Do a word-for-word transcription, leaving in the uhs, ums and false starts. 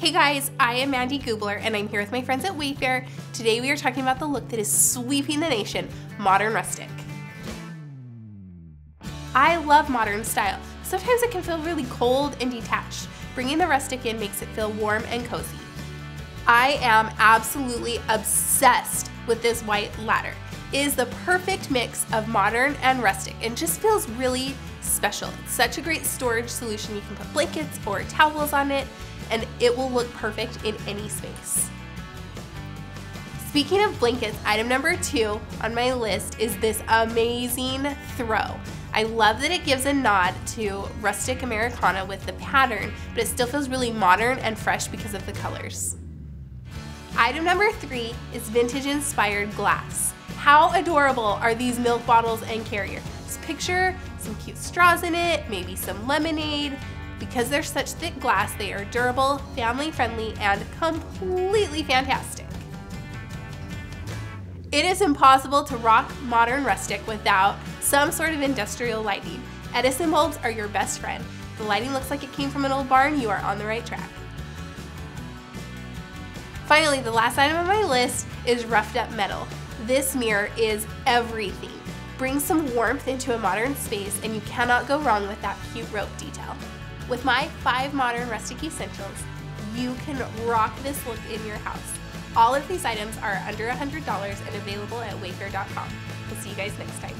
Hey guys, I am Mandi Gubler and I'm here with my friends at Wayfair. Today we are talking about the look that is sweeping the nation, modern rustic. I love modern style. Sometimes it can feel really cold and detached. Bringing the rustic in makes it feel warm and cozy. I am absolutely obsessed with this white ladder. It is the perfect mix of modern and rustic and just feels really special. It's such a great storage solution. You can put blankets or towels on it and it will look perfect in any space. Speaking of blankets, item number two on my list is this amazing throw. I love that it gives a nod to rustic Americana with the pattern, but it still feels really modern and fresh because of the colors. Item number three is vintage-inspired glass. How adorable are these milk bottles and carrier? Just picture some cute straws in it, maybe some lemonade. Because they're such thick glass, they are durable, family-friendly, and completely fantastic. It is impossible to rock modern rustic without some sort of industrial lighting. Edison bulbs are your best friend. If the lighting looks like it came from an old barn, you are on the right track. Finally, the last item on my list is roughed up metal. This mirror is everything. Brings some warmth into a modern space, and you cannot go wrong with that cute rope detail. With my five modern rustic essentials, you can rock this look in your house. All of these items are under one hundred dollars and available at Wayfair dot com. We'll see you guys next time.